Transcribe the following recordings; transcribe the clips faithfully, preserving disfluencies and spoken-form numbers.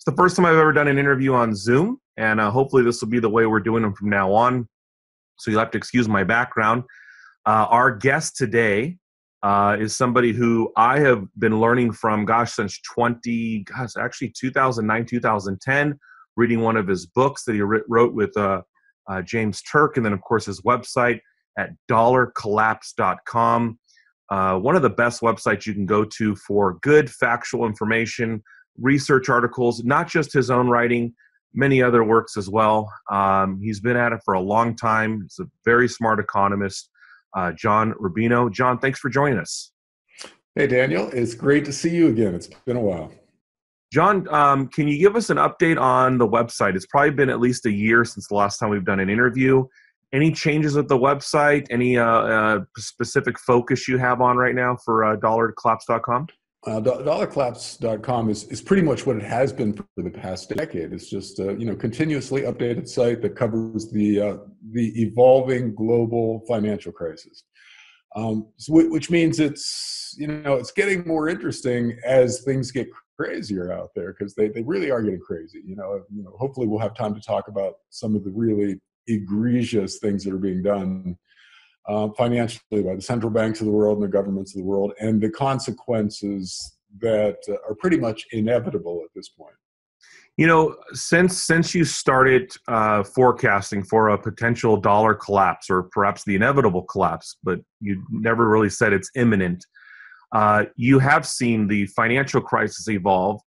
It's the first time I've ever done an interview on Zoom, and uh, hopefully this will be the way we're doing them from now on. So you'll have to excuse my background. Uh, our guest today uh, is somebody who I have been learning from, gosh, since twenty, gosh, actually two thousand nine, two thousand ten, reading one of his books that he wrote with uh, uh, James Turk, and then, of course, his website at dollar collapse dot com. Uh, one of the best websites you can go to for good factual information, research articles, not just his own writing, many other works as well. Um, he's been at it for a long time. He's a very smart economist, uh, John Rubino. John, thanks for joining us. Hey, Daniel. It's great to see you again. It's been a while. John, um, can you give us an update on the website? It's probably been at least a year since the last time we've done an interview. Any changes at the website? Any uh, uh, specific focus you have on right now for uh, dollar collapse dot com? Uh, dollar collapse dot com is, is pretty much what it has been for the past decade. It's just a you know, continuously updated site that covers the, uh, the evolving global financial crisis, um, so which means it's, you know, it's getting more interesting as things get crazier out there, because they, they really are getting crazy. You know, you know, hopefully we'll have time to talk about some of the really egregious things that are being done uh, financially by the central banks of the world and the governments of the world, and the consequences that uh, are pretty much inevitable at this point. You know, since since you started uh, forecasting for a potential dollar collapse, or perhaps the inevitable collapse, but you never really said it's imminent, uh, you have seen the financial crisis evolve,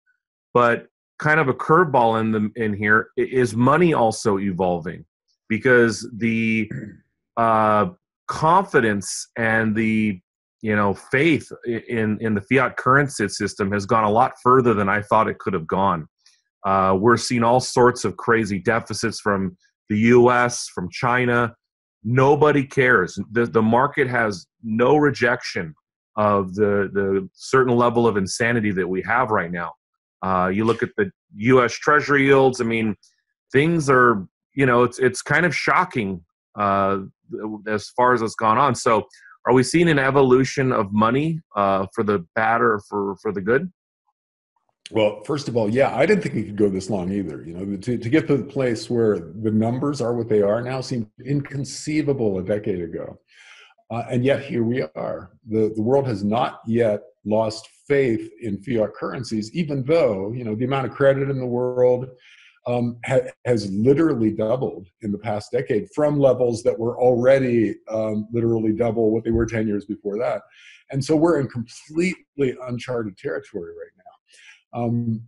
but kind of a curveball in the, in here is money also evolving. Because the uh, confidence and the you know faith in in the fiat currency system has gone a lot further than I thought it could have gone. Uh, we're seeing all sorts of crazy deficits from the U S, from China. Nobody cares. The, the market has no rejection of the the certain level of insanity that we have right now. Uh, you look at the U S Treasury yields. I mean, things are. You know, it's it's kind of shocking uh, as far as what's gone on. So, are we seeing an evolution of money uh, for the bad or for for the good? Well, first of all, yeah, I didn't think it could go this long either. You know, to to get to the place where the numbers are what they are now seemed inconceivable a decade ago, uh, and yet here we are. The the world has not yet lost faith in fiat currencies, even though you know the amount of credit in the world. Um, ha has literally doubled in the past decade from levels that were already um, literally double what they were ten years before that. And so we're in completely uncharted territory right now. Um,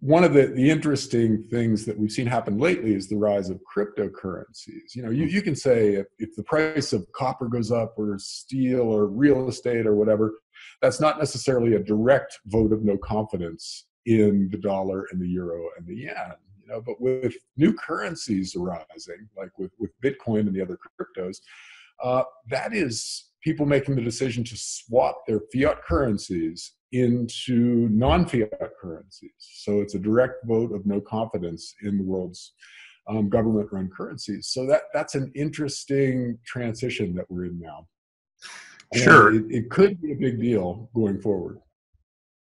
one of the, the interesting things that we've seen happen lately is the rise of cryptocurrencies. You know, you, you can say if, if the price of copper goes up or steel or real estate or whatever, that's not necessarily a direct vote of no confidence in the dollar and the euro and the yen, you know, but with new currencies arising, like with, with Bitcoin and the other cryptos, uh, that is people making the decision to swap their fiat currencies into non-fiat currencies. So it's a direct vote of no confidence in the world's um, government-run currencies. So that, that's an interesting transition that we're in now. And sure. It, it could be a big deal going forward.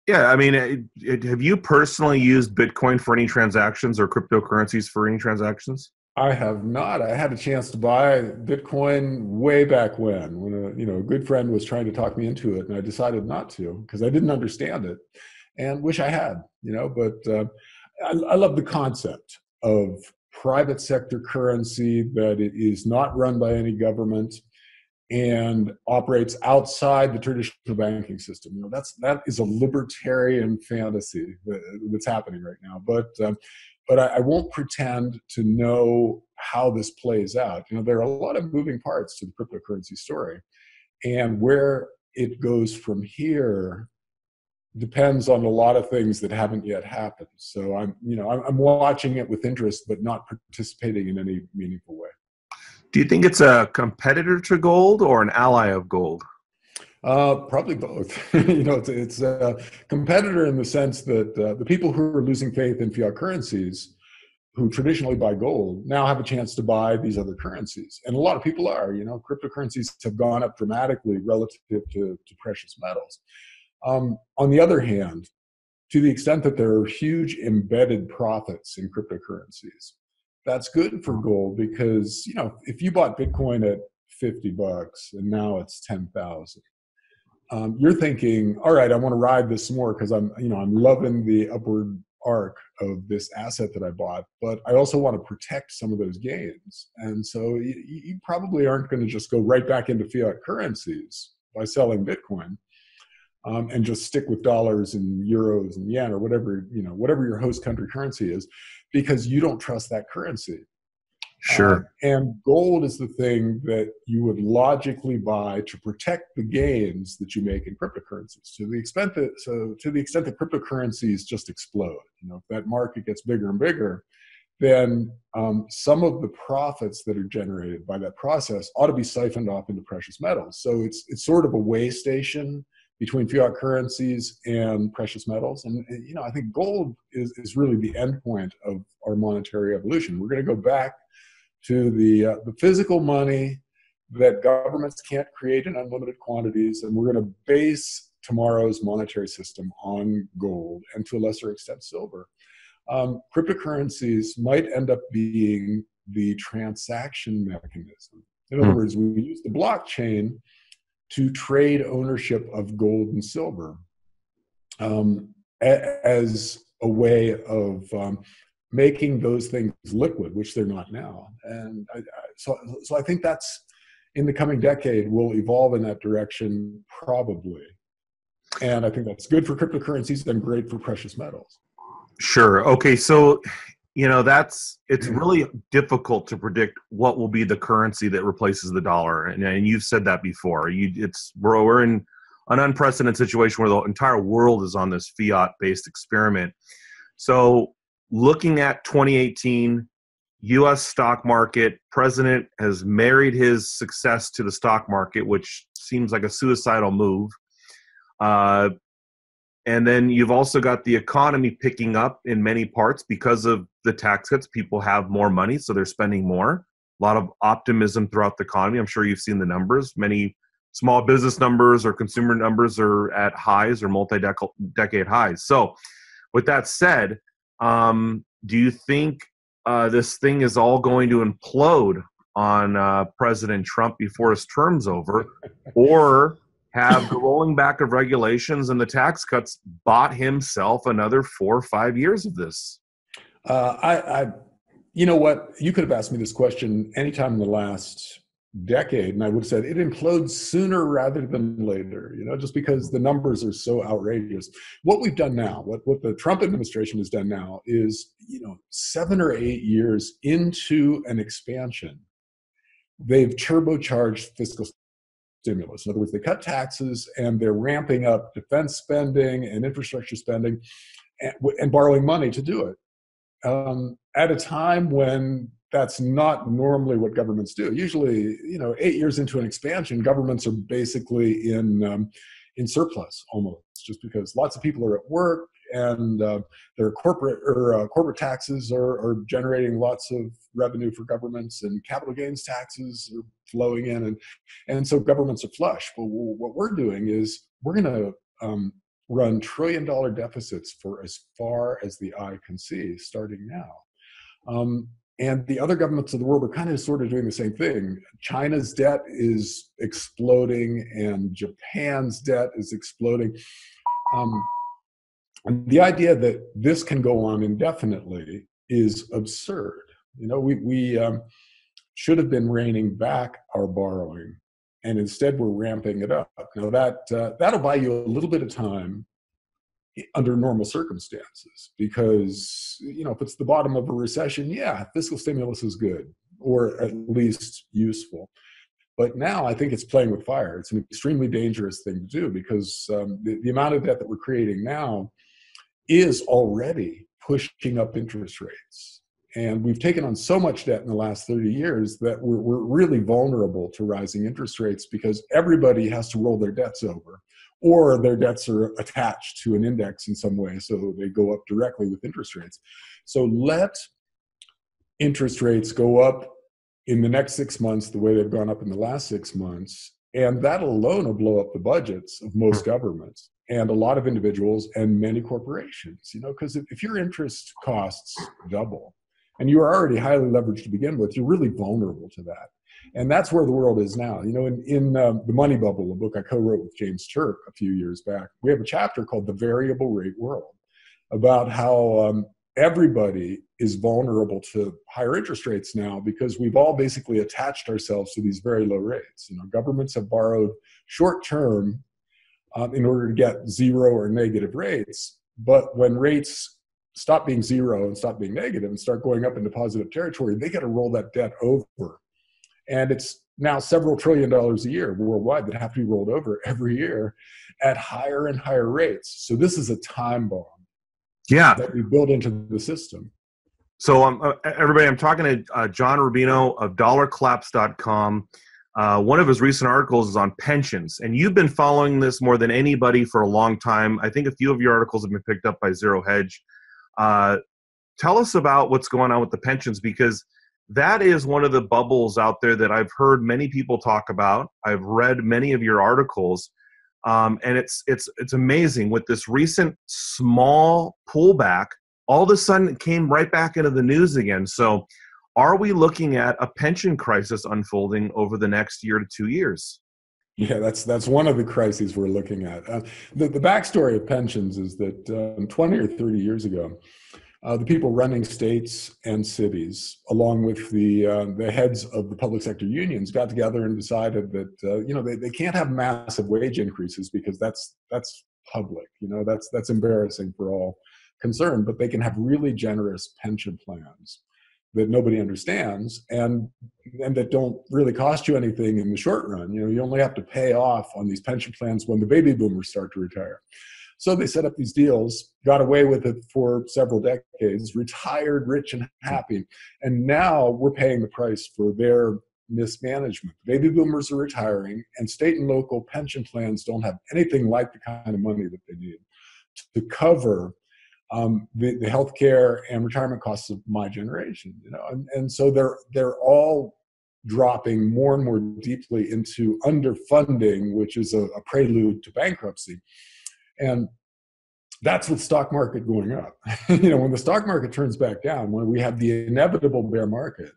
Yeah, I mean, it, it, have you personally used Bitcoin for any transactions or cryptocurrencies for any transactions? I have not. I had a chance to buy Bitcoin way back when, when a, you know, a good friend was trying to talk me into it, and I decided not to because I didn't understand it, and wish I had, you know. But uh, I, I love the concept of private sector currency, that it is not run by any government and operates outside the traditional banking system. You know, that's, that is a libertarian fantasy that's happening right now. But, um, but I, I won't pretend to know how this plays out. You know, there are a lot of moving parts to the cryptocurrency story, and where it goes from here depends on a lot of things that haven't yet happened. So I'm, you know, I'm, I'm watching it with interest, but not participating in any meaningful way. Do you think it's a competitor to gold or an ally of gold? Uh, probably both. You know, it's, it's a competitor in the sense that uh, the people who are losing faith in fiat currencies, who traditionally buy gold, now have a chance to buy these other currencies. And a lot of people are, you know, cryptocurrencies have gone up dramatically relative to, to precious metals. Um, on the other hand, to the extent that there are huge embedded profits in cryptocurrencies. That's good for gold because, you know, if you bought Bitcoin at fifty bucks and now it's ten thousand, um, you're thinking, all right, I want to ride this more because I'm, you know, I'm loving the upward arc of this asset that I bought, but I also want to protect some of those gains. And so you, you probably aren't going to just go right back into fiat currencies by selling Bitcoin. Um, and just stick with dollars and euros and yen or whatever, you know, whatever your host country currency is, because you don't trust that currency. Sure. Um, and gold is the thing that you would logically buy to protect the gains that you make in cryptocurrencies. To the extent that, so to the extent that cryptocurrencies just explode, you know, if that market gets bigger and bigger, then um, some of the profits that are generated by that process ought to be siphoned off into precious metals. So it's it's sort of a way station between fiat currencies and precious metals. And, and you know, I think gold is, is really the end point of our monetary evolution. We're gonna go back to the, uh, the physical money that governments can't create in unlimited quantities, and we're gonna base tomorrow's monetary system on gold and to a lesser extent silver. Um, cryptocurrencies might end up being the transaction mechanism. In other words, we use the blockchain to trade ownership of gold and silver um, a as a way of um, making those things liquid, which they're not now. And I, I, so, so I think that's, in the coming decade, will evolve in that direction, probably. And I think that's good for cryptocurrencies and great for precious metals. Sure, okay, so, you know, that's, it's really difficult to predict what will be the currency that replaces the dollar. And, and you've said that before. You, it's, we're, we're in an unprecedented situation where the entire world is on this fiat-based experiment. So looking at twenty eighteen, U S stock market, president has married his success to the stock market, which seems like a suicidal move. Uh, And then you've also got the economy picking up in many parts because of the tax cuts. People have more money, so they're spending more. A lot of optimism throughout the economy. I'm sure you've seen the numbers. Many small business numbers or consumer numbers are at highs or multi-decade highs. So with that said, um, do you think uh, this thing is all going to implode on uh, President Trump before his term's over? Or have the rolling back of regulations and the tax cuts bought himself another four or five years of this? Uh, I, I, you know what? You could have asked me this question anytime in the last decade, and I would have said it implodes sooner rather than later, you know, just because the numbers are so outrageous. What we've done now, what, what the Trump administration has done now is, you know, seven or eight years into an expansion, they've turbocharged fiscal stimulus. In other words, they cut taxes and they're ramping up defense spending and infrastructure spending and, and borrowing money to do it um, at a time when that's not normally what governments do. Usually, you know, eight years into an expansion, governments are basically in, um, in surplus almost, just because lots of people are at work and uh, their corporate or uh, corporate taxes are, are generating lots of revenue for governments, and capital gains taxes are flowing in, and and so governments are flush. But what we're doing is we're going to um, run trillion dollar deficits for as far as the eye can see starting now. Um, and the other governments of the world are kind of sort of doing the same thing. China's debt is exploding and Japan's debt is exploding. Um, And the idea that this can go on indefinitely is absurd. You know, we, we um, should have been reining back our borrowing, and instead we're ramping it up. Now that, uh, that'll buy you a little bit of time under normal circumstances, because, you know, if it's the bottom of a recession, yeah, fiscal stimulus is good, or at least useful. But now I think it's playing with fire. It's an extremely dangerous thing to do, because um, the, the amount of debt that we're creating now is already pushing up interest rates. And we've taken on so much debt in the last thirty years that we're, we're really vulnerable to rising interest rates, because everybody has to roll their debts over, or their debts are attached to an index in some way, so they go up directly with interest rates. So let interest rates go up in the next six months the way they've gone up in the last six months, and that alone will blow up the budgets of most governments. and a lot of individuals and many corporations, you know, because if, if your interest costs double and you are already highly leveraged to begin with, you're really vulnerable to that. And that's where the world is now. You know, in, in um, The Money Bubble, a book I co-wrote with James Turk a few years back, we have a chapter called The Variable Rate World, about how um, everybody is vulnerable to higher interest rates now because we've all basically attached ourselves to these very low rates. You know, governments have borrowed short-term um, in order to get zero or negative rates, but when rates stop being zero and stop being negative and start going up into positive territory, they got to roll that debt over. And it's now several trillion dollars a year worldwide that have to be rolled over every year at higher and higher rates. So this is a time bomb, yeah, that we build into the system. So um, everybody, I'm talking to uh, John Rubino of dollar collapse dot com. Uh, one of his recent articles is on pensions, and you've been following this more than anybody for a long time. I think a few of your articles have been picked up by Zero Hedge. Uh, tell us about what's going on with the pensions, because that is one of the bubbles out there that I've heard many people talk about. I've read many of your articles, um, and it's it's it's amazing. With this recent small pullback, all of a sudden it came right back into the news again. So are we looking at a pension crisis unfolding over the next year to two years? Yeah, that's that's one of the crises we're looking at. Uh, the, the backstory of pensions is that um, twenty or thirty years ago, Uh, the people running states and cities, along with the uh, the heads of the public sector unions, got together and decided that uh, you know they, they can't have massive wage increases because that's that's public, you know that's that's embarrassing for all concerned. But they can have really generous pension plans that nobody understands and and that don't really cost you anything in the short run. You know you only have to pay off on these pension plans when the baby boomers start to retire. So they set up these deals, got away with it for several decades, retired rich and happy. And now we're paying the price for their mismanagement. Baby boomers are retiring, and state and local pension plans don't have anything like the kind of money that they need to cover um, the, the healthcare and retirement costs of my generation. You know, and, and so they're they're all dropping more and more deeply into underfunding, which is a, a prelude to bankruptcy. And that's with stock market going up. You know, when the stock market turns back down, when we have the inevitable bear market,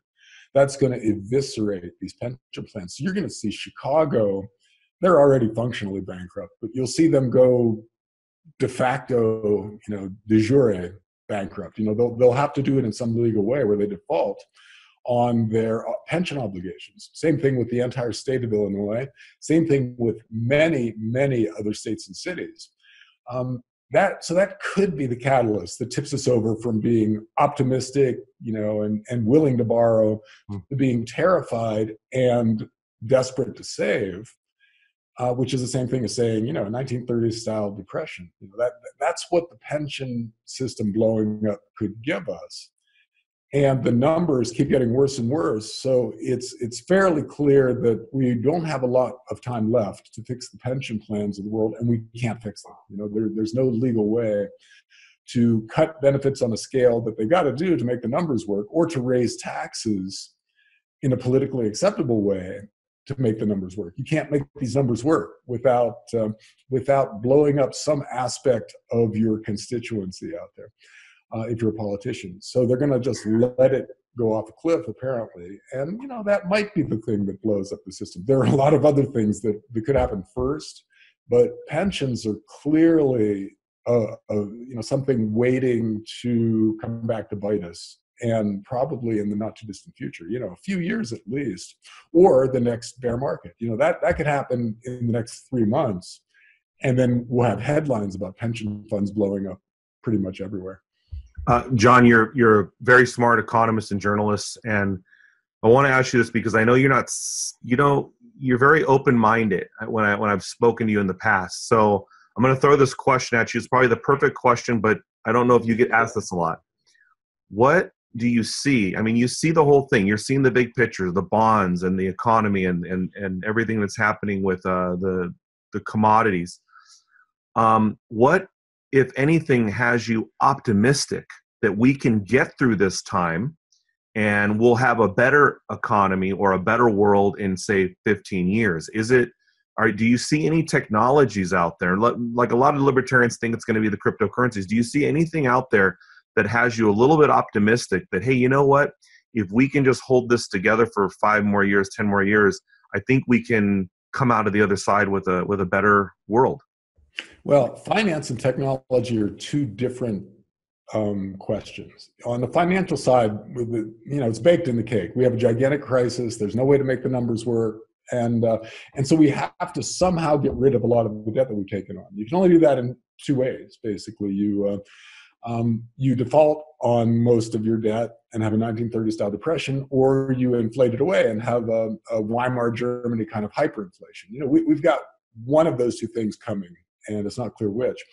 that's going to eviscerate these pension plans. So you're going to see Chicago, they're already functionally bankrupt, but you'll see them go de facto, you know, de jure bankrupt. You know, they'll, they'll have to do it in some legal way where they default on their pension obligations. Same thing with the entire state of Illinois. Same thing with many, many other states and cities. Um, that, so that could be the catalyst that tips us over from being optimistic, you know, and, and willing to borrow to being terrified and desperate to save, uh, which is the same thing as saying, you know, nineteen thirties style depression. You know, that, that's what the pension system blowing up could give us. And the numbers keep getting worse and worse. So it's, it's fairly clear that we don't have a lot of time left to fix the pension plans of the world, and we can't fix them. You know, there, there's no legal way to cut benefits on a scale that they got to do to make the numbers work, or to raise taxes in a politically acceptable way to make the numbers work. You can't make these numbers work without, um, without blowing up some aspect of your constituency out there. Uh, if you're a politician. So they're going to just let it go off a cliff, apparently. And, you know, that might be the thing that blows up the system. There are a lot of other things that, that could happen first, but pensions are clearly, uh, uh, you know, something waiting to come back to bite us, and probably in the not too distant future, you know, a few years at least, or the next bear market. You know, that, that could happen in the next three months. And then we'll have headlines about pension funds blowing up pretty much everywhere. Uh, John, you're you're a very smart economist and journalist, and I want to ask you this because I know you're not, you know, you're very open-minded when I when I've spoken to you in the past. So I'm going to throw this question at you. It's probably the perfect question, but I don't know if you get asked this a lot. What do you see? I mean, you see the whole thing. You're seeing the big picture, the bonds and the economy, and and and everything that's happening with uh, the the commodities. Um, what if anything, has you optimistic that we can get through this time and we'll have a better economy or a better world in, say, fifteen years? Is it All right, do you see any technologies out there? Like a lot of libertarians think it's going to be the cryptocurrencies. Do you see anything out there that has you a little bit optimistic that, hey, you know what? If we can just hold this together for five more years, ten more years, I think we can come out of the other side with a with a better world. Well, finance and technology are two different um, questions. On the financial side, you know, it's baked in the cake. We have a gigantic crisis. There's no way to make the numbers work. And, uh, and so we have to somehow get rid of a lot of the debt that we've taken on. You can only do that in two ways, basically. You, uh, um, you default on most of your debt and have a nineteen thirties-style depression, or you inflate it away and have a, a Weimar Germany kind of hyperinflation. You know, we, we've got one of those two things coming, and it's not clear which.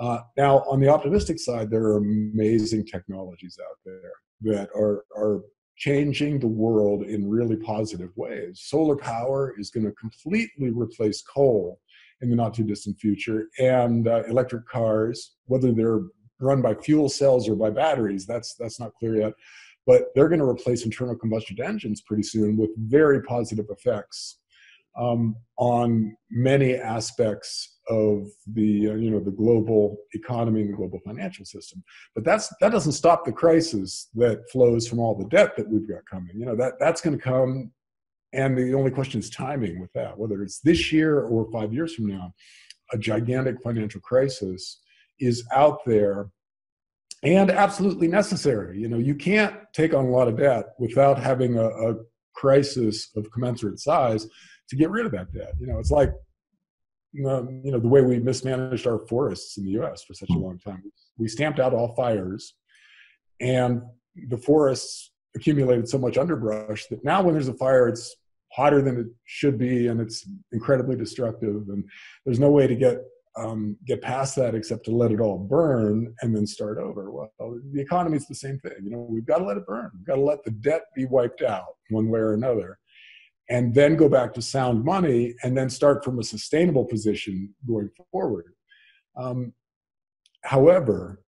Uh, now, on the optimistic side, there are amazing technologies out there that are, are changing the world in really positive ways. Solar power is going to completely replace coal in the not-too-distant future, and uh, electric cars, whether they're run by fuel cells or by batteries, that's, that's not clear yet, but they're going to replace internal combustion engines pretty soon with very positive effects um, on many aspects of the uh, you know, the global economy and the global financial system. But that's that doesn't stop the crisis that flows from all the debt that we've got coming. You know, that that's going to come, and the only question is timing with that, whether it's this year or five years from now. A gigantic financial crisis is out there and absolutely necessary. You know, you can't take on a lot of debt without having a, a crisis of commensurate size to get rid of that debt. You know, it's like Um, you know, the way we mismanaged our forests in the U S for such a long time. We stamped out all fires, and the forests accumulated so much underbrush that now when there's a fire, it's hotter than it should be, and it's incredibly destructive, and there's no way to get um, get past that except to let it all burn and then start over. Well, the economy's the same thing. You know, we've got to let it burn. We've got to let the debt be wiped out one way or another, and then go back to sound money, and then start from a sustainable position going forward. Um, however,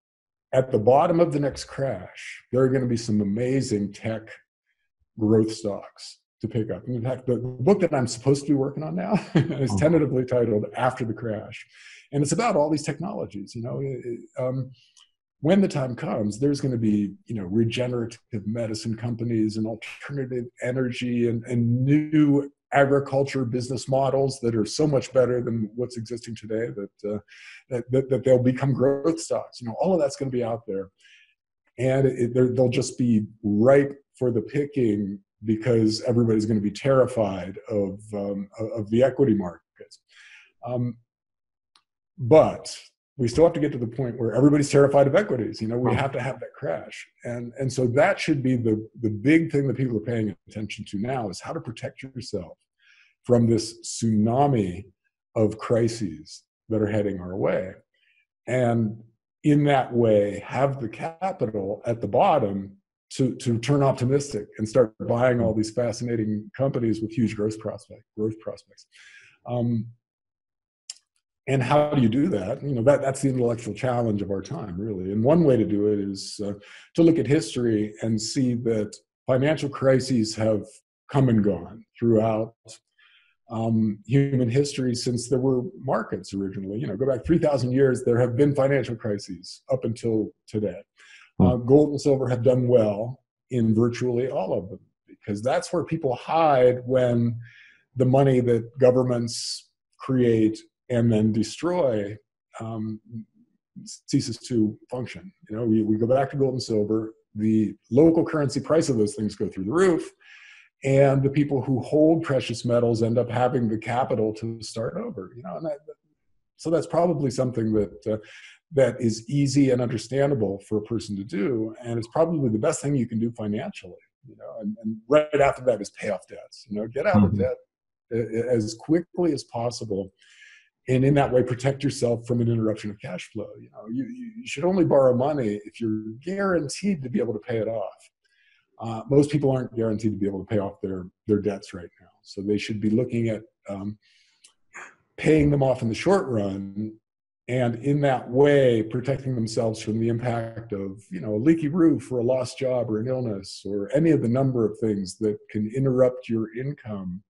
at the bottom of the next crash, there are going to be some amazing tech growth stocks to pick up. And in fact, the book that I'm supposed to be working on now is tentatively titled After the Crash. And it's about all these technologies. You know, it, it, um, when the time comes, there's going to be, you know, regenerative medicine companies and alternative energy and, and new agriculture business models that are so much better than what's existing today that, uh, that, that, that they'll become growth stocks. You know, all of that's going to be out there. And it, it, they'll just be ripe for the picking because everybody's going to be terrified of, um, of the equity markets. Um, but... we still have to get to the point where everybody's terrified of equities. You know, we have to have that crash. And, and so that should be the, the big thing that people are paying attention to now, is how to protect yourself from this tsunami of crises that are heading our way. And in that way, have the capital at the bottom to, to turn optimistic and start buying all these fascinating companies with huge growth, prospect, growth prospects. Um, And how do you do that? You know, that, that's the intellectual challenge of our time, really. And one way to do it is uh, to look at history and see that financial crises have come and gone throughout um, human history since there were markets originally. You know, go back three thousand years, there have been financial crises up until today. Uh, gold and silver have done well in virtually all of them, because that's where people hide when the money that governments create and then destroy um, ceases to function. You know, we, we go back to gold and silver, the local currency price of those things go through the roof, and the people who hold precious metals end up having the capital to start over. You know, and that, so that's probably something that, uh, that is easy and understandable for a person to do, and it's probably the best thing you can do financially. You know, and, and right after that is pay off debts. You know, get out mm-hmm. of debt as quickly as possible. And in that way, protect yourself from an interruption of cash flow. You know, you, you should only borrow money if you're guaranteed to be able to pay it off. Uh, most people aren't guaranteed to be able to pay off their, their debts right now. So they should be looking at um, paying them off in the short run, and in that way, protecting themselves from the impact of, you know, a leaky roof or a lost job or an illness or any of the number of things that can interrupt your income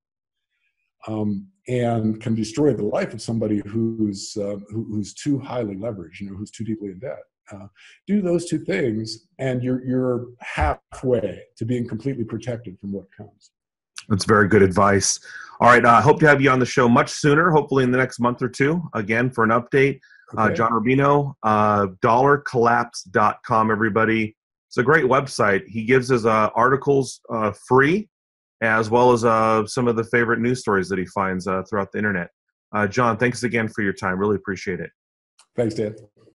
um, and can destroy the life of somebody who's uh, who, who's too highly leveraged, you know, who's too deeply in debt. Uh, do those two things, and you're you're halfway to being completely protected from what comes. That's very good advice. All right, I uh, hope to have you on the show much sooner, hopefully in the next month or two, again for an update. Okay. Uh, John Rubino, uh, dollar collapse dot com, everybody. It's a great website. He gives his uh, articles uh, free, as well as uh, some of the favorite news stories that he finds uh, throughout the internet. Uh, John, thanks again for your time. Really appreciate it. Thanks, Dan.